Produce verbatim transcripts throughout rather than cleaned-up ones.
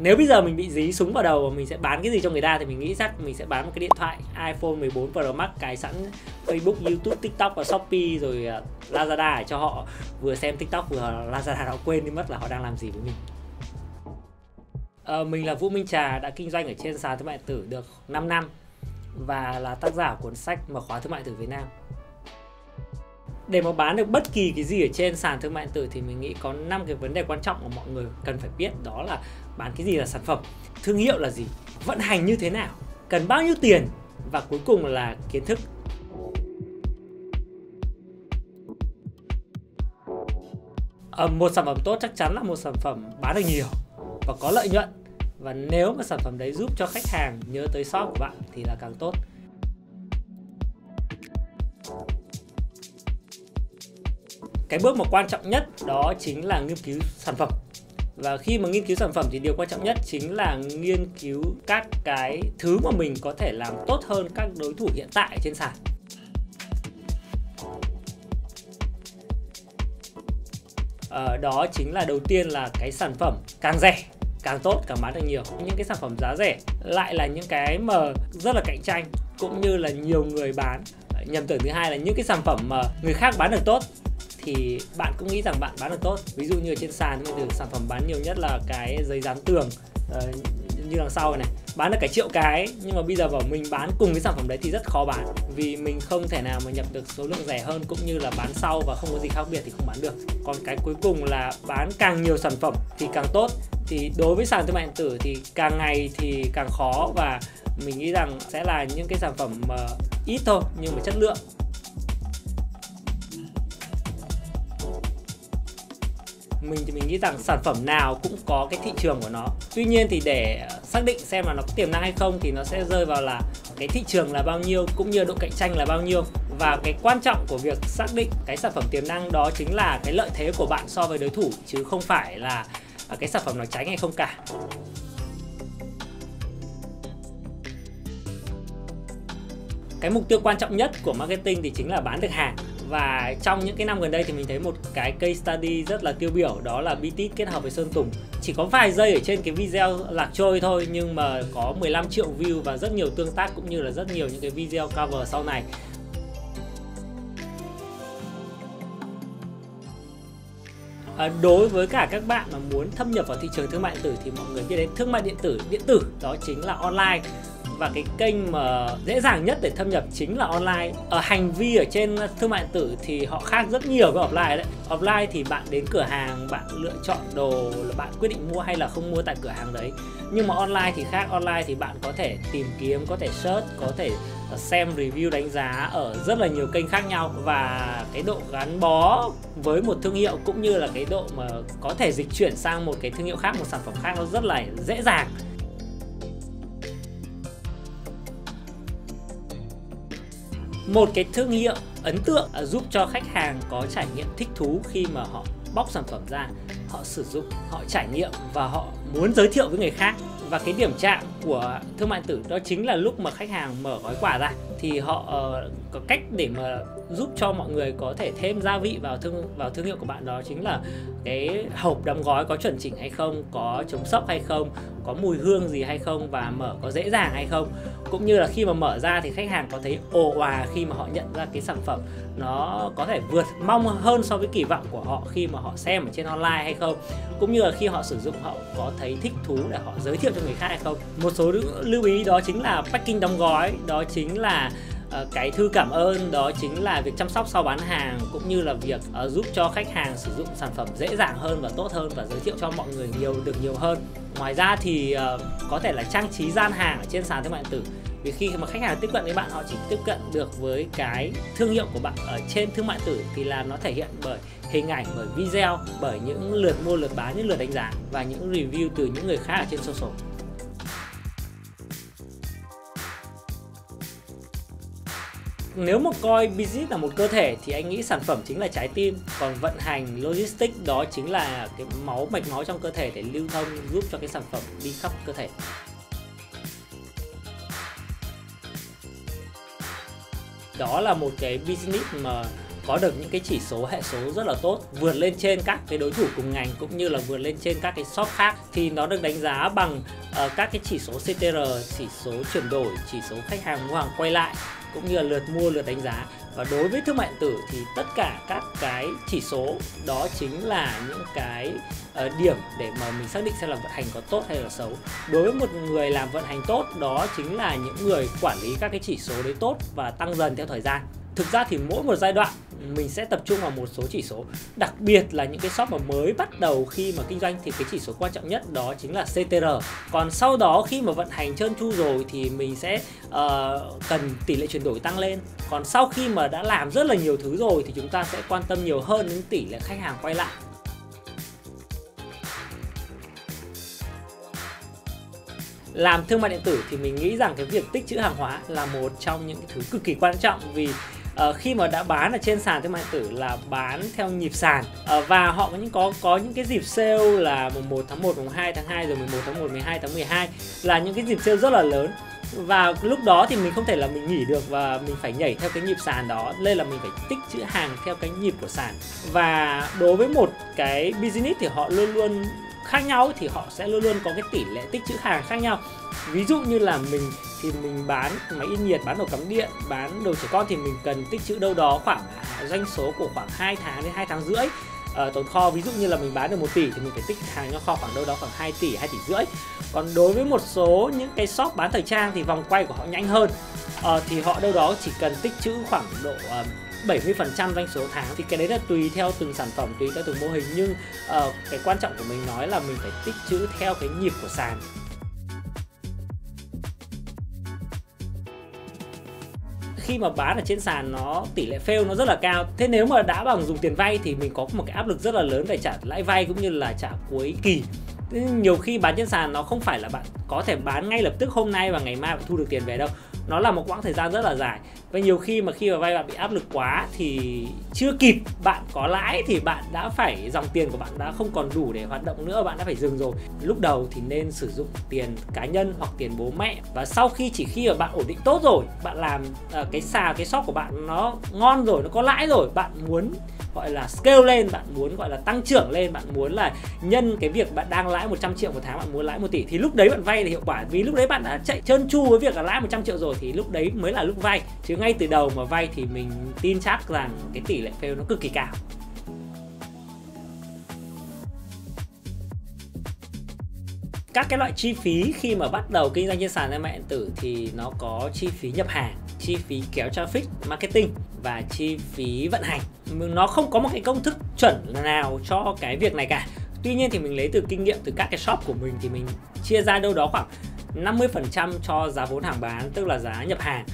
Nếu bây giờ mình bị dí súng vào đầu và mình sẽ bán cái gì cho người ta thì mình nghĩ chắc mình sẽ bán một cái điện thoại iPhone mười bốn Pro Max cài sẵn Facebook, YouTube, TikTok và Shopee rồi Lazada để cho họ vừa xem TikTok vừa Lazada, họ quên đi mất là họ đang làm gì với mình. À, mình là Vũ Minh Trà, đã kinh doanh ở trên sàn thương mại điện tử được năm năm và là tác giả cuốn sách Mở khóa thương mại điện tử Việt Nam. Để mà bán được bất kỳ cái gì ở trên sàn thương mại điện tử thì mình nghĩ có năm cái vấn đề quan trọng mà mọi người cần phải biết, đó là bán cái gì là sản phẩm, thương hiệu là gì, vận hành như thế nào, cần bao nhiêu tiền và cuối cùng là kiến thức. À, một sản phẩm tốt chắc chắn là một sản phẩm bán được nhiều và có lợi nhuận, và nếu mà sản phẩm đấy giúp cho khách hàng nhớ tới shop của bạn thì là càng tốt. Cái bước mà quan trọng nhất đó chính là nghiên cứu sản phẩm. Và khi mà nghiên cứu sản phẩm thì điều quan trọng nhất chính là nghiên cứu các cái thứ mà mình có thể làm tốt hơn các đối thủ hiện tại trên sàn. Ờ, đó chính là đầu tiên là cái sản phẩm càng rẻ càng tốt, càng bán được nhiều. Những cái sản phẩm giá rẻ lại là những cái mà rất là cạnh tranh cũng như là nhiều người bán. Nhầm tưởng thứ hai là những cái sản phẩm mà người khác bán được tốt thì bạn cũng nghĩ rằng bạn bán được tốt. Ví dụ như trên sàn thì sản phẩm bán nhiều nhất là cái giấy dán tường uh, như đằng sau này, bán được cả triệu cái, nhưng mà bây giờ bảo mình bán cùng cái sản phẩm đấy thì rất khó bán, vì mình không thể nào mà nhập được số lượng rẻ hơn cũng như là bán sau và không có gì khác biệt thì không bán được. Còn cái cuối cùng là bán càng nhiều sản phẩm thì càng tốt. Thì đối với sàn thương mại điện tử thì càng ngày thì càng khó, và mình nghĩ rằng sẽ là những cái sản phẩm uh, ít thôi nhưng mà chất lượng. Mình thì mình nghĩ rằng sản phẩm nào cũng có cái thị trường của nó. Tuy nhiên thì để xác định xem là nó có tiềm năng hay không thì nó sẽ rơi vào là cái thị trường là bao nhiêu cũng như độ cạnh tranh là bao nhiêu. Và cái quan trọng của việc xác định cái sản phẩm tiềm năng đó chính là cái lợi thế của bạn so với đối thủ, chứ không phải là cái sản phẩm nó tránh hay không cả. Cái mục tiêu quan trọng nhất của marketing thì chính là bán được hàng. Và trong những cái năm gần đây thì mình thấy một cái case study rất là tiêu biểu, đó là Biti kết hợp với Sơn Tùng. Chỉ có vài giây ở trên cái video lạc trôi thôi nhưng mà có mười lăm triệu view và rất nhiều tương tác cũng như là rất nhiều những cái video cover sau này. À, đối với cả các bạn mà muốn thâm nhập vào thị trường thương mại điện tử thì mọi người biết đến thương mại điện tử. Điện tử đó chính là online, và cái kênh mà dễ dàng nhất để thâm nhập chính là online. Ở hành vi ở trên thương mại điện tử thì họ khác rất nhiều với offline đấy. Offline thì bạn đến cửa hàng, bạn lựa chọn đồ, là bạn quyết định mua hay là không mua tại cửa hàng đấy. Nhưng mà online thì khác, online thì bạn có thể tìm kiếm, có thể search, có thể xem review đánh giá ở rất là nhiều kênh khác nhau, và cái độ gắn bó với một thương hiệu cũng như là cái độ mà có thể dịch chuyển sang một cái thương hiệu khác, một sản phẩm khác nó rất là dễ dàng. Một cái thương hiệu ấn tượng giúp cho khách hàng có trải nghiệm thích thú khi mà họ bóc sản phẩm ra, họ sử dụng, họ trải nghiệm và họ muốn giới thiệu với người khác. Và cái điểm chạm của thương mại điện tử đó chính là lúc mà khách hàng mở gói quà ra thì họ uh, có cách để mà giúp cho mọi người có thể thêm gia vị vào thương vào thương hiệu của bạn, đó chính là cái hộp đóng gói có chuẩn chỉnh hay không, có chống sốc hay không, có mùi hương gì hay không, và mở có dễ dàng hay không. Cũng như là khi mà mở ra thì khách hàng có thấy ồ òa khi mà họ nhận ra cái sản phẩm nó có thể vượt mong hơn so với kỳ vọng của họ khi mà họ xem ở trên online hay không, cũng như là khi họ sử dụng họ có thấy thích thú để họ giới thiệu cho người khác hay không. Một số lưu ý đó chính là packing đóng gói, đó chính là cái thư cảm ơn, đó chính là việc chăm sóc sau bán hàng, cũng như là việc uh, giúp cho khách hàng sử dụng sản phẩm dễ dàng hơn và tốt hơn, và giới thiệu cho mọi người nhiều được nhiều hơn. Ngoài ra thì uh, có thể là trang trí gian hàng ở trên sàn thương mại điện tử, vì khi mà khách hàng tiếp cận với bạn họ chỉ tiếp cận được với cái thương hiệu của bạn ở trên thương mại điện tử, thì là nó thể hiện bởi hình ảnh, bởi video, bởi những lượt mua, lượt bán, những lượt đánh giá và những review từ những người khác ở trên social. Nếu mà coi business là một cơ thể thì anh nghĩ sản phẩm chính là trái tim, còn vận hành logistics đó chính là cái máu, mạch máu trong cơ thể để lưu thông giúp cho cái sản phẩm đi khắp cơ thể. Đó là một cái business mà có được những cái chỉ số hệ số rất là tốt, vượt lên trên các cái đối thủ cùng ngành cũng như là vượt lên trên các cái shop khác, thì nó được đánh giá bằng uh, các cái chỉ số C T R, chỉ số chuyển đổi, chỉ số khách hàng mua hàng quay lại cũng như là lượt mua, lượt đánh giá. Và đối với thương mại điện tử thì tất cả các cái chỉ số đó chính là những cái uh, điểm để mà mình xác định xem là vận hành có tốt hay là xấu. Đối với một người làm vận hành tốt, đó chính là những người quản lý các cái chỉ số đấy tốt và tăng dần theo thời gian. Thực ra thì mỗi một giai đoạn mình sẽ tập trung vào một số chỉ số, đặc biệt là những cái shop mà mới bắt đầu khi mà kinh doanh thì cái chỉ số quan trọng nhất đó chính là C T R. Còn sau đó khi mà vận hành trơn tru rồi thì mình sẽ uh, cần tỷ lệ chuyển đổi tăng lên. Còn sau khi mà đã làm rất là nhiều thứ rồi thì chúng ta sẽ quan tâm nhiều hơn đến tỷ lệ khách hàng quay lại. Làm thương mại điện tử thì mình nghĩ rằng cái việc tích trữ hàng hóa là một trong những cái thứ cực kỳ quan trọng, vì Uh, khi mà đã bán ở trên sàn thương mại điện tử là bán theo nhịp sàn, uh, và họ cũng có có những cái dịp sale là mùng một tháng một, mùng hai tháng hai, rồi mười một tháng một, mười hai tháng mười hai là những cái dịp sale rất là lớn, và lúc đó thì mình không thể là mình nghỉ được và mình phải nhảy theo cái nhịp sàn đó, nên là mình phải tích trữ hàng theo cái nhịp của sàn. Và đối với một cái business thì họ luôn luôn khác nhau, thì họ sẽ luôn luôn có cái tỷ lệ tích trữ hàng khác nhau. Ví dụ như là mình thì mình bán máy in nhiệt, bán đồ cắm điện, bán đồ trẻ con thì mình cần tích trữ đâu đó khoảng doanh số của khoảng hai tháng đến hai tháng rưỡi à, tồn kho. Ví dụ như là mình bán được một tỷ thì mình phải tích hàng cho kho khoảng đâu đó khoảng hai tỷ, hai tỷ rưỡi. Còn đối với một số những cái shop bán thời trang thì vòng quay của họ nhanh hơn, à, thì họ đâu đó chỉ cần tích trữ khoảng độ uh, bảy mươi phần trăm doanh số tháng. Thì cái đấy là tùy theo từng sản phẩm, tùy theo từng mô hình, nhưng uh, cái quan trọng của mình nói là mình phải tích trữ theo cái nhịp của sàn. Khi mà bán ở trên sàn nó tỷ lệ fail nó rất là cao. Thế nếu mà đã bằng dùng tiền vay thì mình có một cái áp lực rất là lớn phải trả lãi vay cũng như là trả cuối kỳ. Thế nhiều khi bán trên sàn nó không phải là bạn có thể bán ngay lập tức hôm nay và ngày mai bạn thu được tiền về đâu. Nó là một quãng thời gian rất là dài. Và nhiều khi mà khi mà vay bạn bị áp lực quá thì chưa kịp bạn có lãi thì bạn đã phải, dòng tiền của bạn đã không còn đủ để hoạt động nữa, bạn đã phải dừng rồi. Lúc đầu thì nên sử dụng tiền cá nhân hoặc tiền bố mẹ. Và sau khi, chỉ khi mà bạn ổn định tốt rồi, bạn làm uh, cái sàn, cái shop của bạn nó ngon rồi, nó có lãi rồi, bạn muốn gọi là scale lên, bạn muốn gọi là tăng trưởng lên, bạn muốn là nhân cái việc bạn đang lãi một trăm triệu một tháng, bạn muốn lãi một tỷ, thì lúc đấy bạn vay là hiệu quả. Vì lúc đấy bạn đã chạy trơn tru với việc là lãi một trăm triệu rồi thì lúc đấy mới là lúc vay. Chứ ngay từ đầu mà vay thì mình tin chắc rằng cái tỷ lệ fail nó cực kỳ cao. Các cái loại chi phí khi mà bắt đầu kinh doanh trên sàn thương mại điện tử thì nó có chi phí nhập hàng, chi phí kéo traffic, marketing và chi phí vận hành. Nó không có một cái công thức chuẩn nào cho cái việc này cả. Tuy nhiên thì mình lấy từ kinh nghiệm từ các cái shop của mình thì mình chia ra đâu đó khoảng năm mươi phần trăm cho giá vốn hàng bán, tức là giá nhập hàng,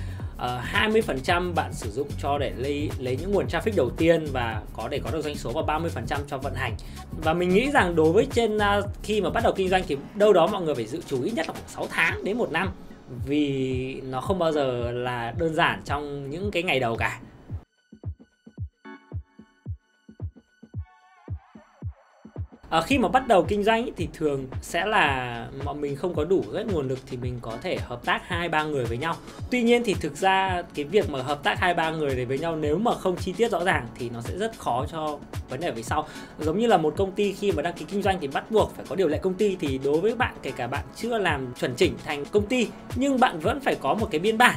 hai mươi phần trăm bạn sử dụng cho để lấy, lấy những nguồn traffic đầu tiên và có để có được doanh số, và ba mươi phần trăm cho vận hành. Và mình nghĩ rằng đối với trên khi mà bắt đầu kinh doanh thì đâu đó mọi người phải dự trù ít nhất là khoảng sáu tháng đến một năm, vì nó không bao giờ là đơn giản trong những cái ngày đầu cả. À, khi mà bắt đầu kinh doanh thì thường sẽ là bọn mình không có đủ hết nguồn lực thì mình có thể hợp tác hai ba người với nhau. Tuy nhiên thì thực ra cái việc mà hợp tác hai ba người này với nhau nếu mà không chi tiết rõ ràng thì nó sẽ rất khó cho vấn đề về sau. Giống như là một công ty khi mà đăng ký kinh doanh thì bắt buộc phải có điều lệ công ty, thì đối với bạn, kể cả bạn chưa làm chuẩn chỉnh thành công ty nhưng bạn vẫn phải có một cái biên bản,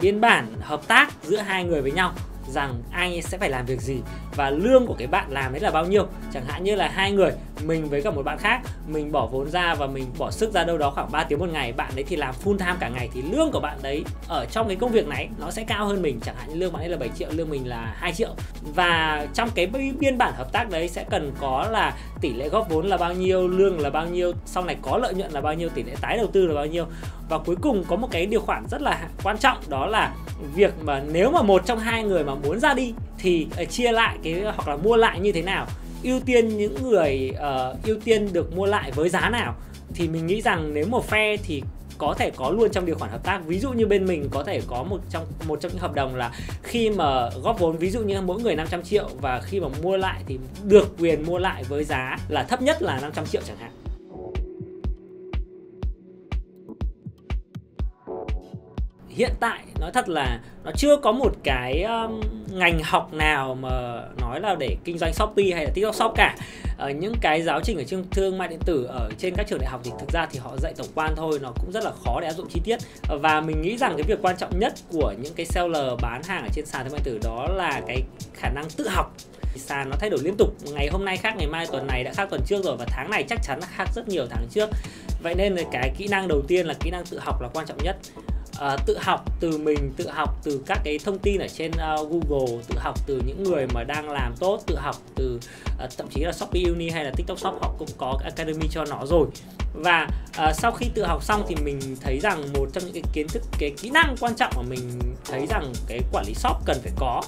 biên bản hợp tác giữa hai người với nhau, rằng ai sẽ phải làm việc gì và lương của cái bạn làm đấy là bao nhiêu. Chẳng hạn như là hai người, mình với cả một bạn khác, mình bỏ vốn ra và mình bỏ sức ra đâu đó khoảng ba tiếng một ngày, bạn đấy thì làm full time cả ngày, thì lương của bạn đấy ở trong cái công việc này nó sẽ cao hơn mình. Chẳng hạn như lương bạn ấy là bảy triệu, lương mình là hai triệu. Và trong cái biên bản hợp tác đấy sẽ cần có là tỷ lệ góp vốn là bao nhiêu, lương là bao nhiêu, sau này có lợi nhuận là bao nhiêu, tỷ lệ tái đầu tư là bao nhiêu. Và cuối cùng có một cái điều khoản rất là quan trọng, đó là việc mà nếu mà một trong hai người mà muốn ra đi thì chia lại cái hoặc là mua lại như thế nào, ưu tiên những người uh, ưu tiên được mua lại với giá nào. Thì mình nghĩ rằng nếu mà phe thì có thể có luôn trong điều khoản hợp tác. Ví dụ như bên mình có thể có một trong một trong những hợp đồng là khi mà góp vốn, ví dụ như mỗi người năm trăm triệu, và khi mà mua lại thì được quyền mua lại với giá là thấp nhất là năm trăm triệu chẳng hạn. hiện tại nói thật là nó chưa có một cái um, ngành học nào mà nói là để kinh doanh Shopee hay là TikTok Shop cả. Ở những cái giáo trình ở trường thương mại điện tử ở trên các trường đại học thì thực ra thì họ dạy tổng quan thôi, nó cũng rất là khó để áp dụng chi tiết. Và mình nghĩ rằng cái việc quan trọng nhất của những cái seller bán hàng ở trên sàn thương mại điện tử đó là cái khả năng tự học. Sàn nó thay đổi liên tục, ngày hôm nay khác ngày mai, tuần này đã khác tuần trước rồi, và tháng này chắc chắn là khác rất nhiều tháng trước. Vậy nên cái kỹ năng đầu tiên là kỹ năng tự học là quan trọng nhất. À, tự học từ mình, tự học từ các cái thông tin ở trên uh, Google, tự học từ những người mà đang làm tốt, tự học từ uh, thậm chí là Shopee Uni hay là TikTok Shop họ cũng có Academy cho nó rồi. Và uh, sau khi tự học xong thì mình thấy rằng một trong những cái kiến thức, cái kỹ năng quan trọng mà mình thấy rằng cái quản lý shop cần phải có,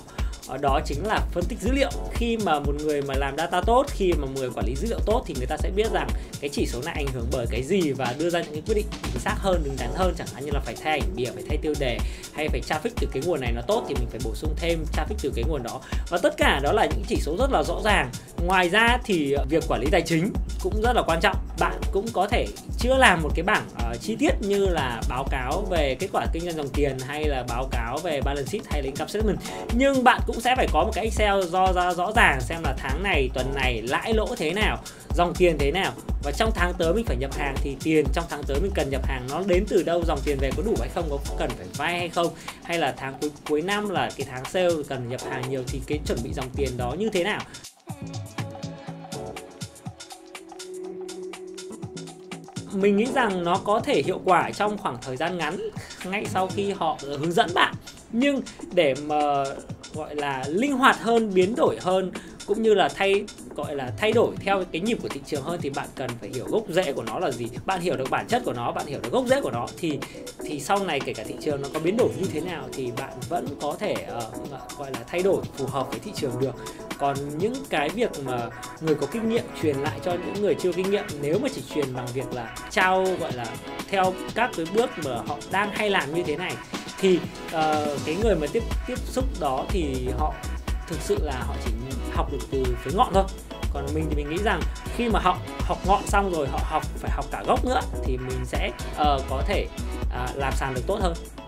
đó chính là phân tích dữ liệu. Khi mà một người mà làm data tốt, khi mà một người quản lý dữ liệu tốt thì người ta sẽ biết rằng cái chỉ số này ảnh hưởng bởi cái gì và đưa ra những cái quyết định chính xác hơn, đúng đắn hơn. Chẳng hạn như là phải thay ảnh bìa, phải thay tiêu đề, hay phải traffic từ cái nguồn này nó tốt thì mình phải bổ sung thêm traffic từ cái nguồn đó. Và tất cả đó là những chỉ số rất là rõ ràng. Ngoài ra thì việc quản lý tài chính cũng rất là quan trọng. Bạn cũng có thể chưa làm một cái bảng uh, chi tiết như là báo cáo về kết quả kinh doanh dòng tiền, hay là báo cáo về balance sheet, hay là income statement, nhưng bạn cũng sẽ phải có một cái Excel do ra rõ ràng xem là tháng này, tuần này lãi lỗ thế nào, dòng tiền thế nào, và trong tháng tới mình phải nhập hàng thì tiền trong tháng tới mình cần nhập hàng nó đến từ đâu, dòng tiền về có đủ hay không, có cần phải vay hay không, hay là tháng cuối, cuối năm là cái tháng sale cần nhập hàng nhiều thì cái chuẩn bị dòng tiền đó như thế nào. Mình nghĩ rằng nó có thể hiệu quả trong khoảng thời gian ngắn ngay sau khi họ hướng dẫn bạn, nhưng để mà gọi là linh hoạt hơn, biến đổi hơn, cũng như là thay gọi là thay đổi theo cái nhịp của thị trường hơn thì bạn cần phải hiểu gốc rễ của nó là gì. Bạn hiểu được bản chất của nó, bạn hiểu được gốc rễ của nó thì thì sau này kể cả thị trường nó có biến đổi như thế nào thì bạn vẫn có thể uh, gọi là thay đổi phù hợp với thị trường được. Còn những cái việc mà người có kinh nghiệm truyền lại cho những người chưa kinh nghiệm, nếu mà chỉ truyền bằng việc là trao gọi là theo các cái bước mà họ đang hay làm như thế này thì uh, cái người mà tiếp tiếp xúc đó thì họ thực sự là họ chỉ học được từ phía ngọn thôi. Còn mình thì mình nghĩ rằng khi mà họ học ngọn xong rồi họ học phải học cả gốc nữa thì mình sẽ uh, có thể uh, làm sàn được tốt hơn.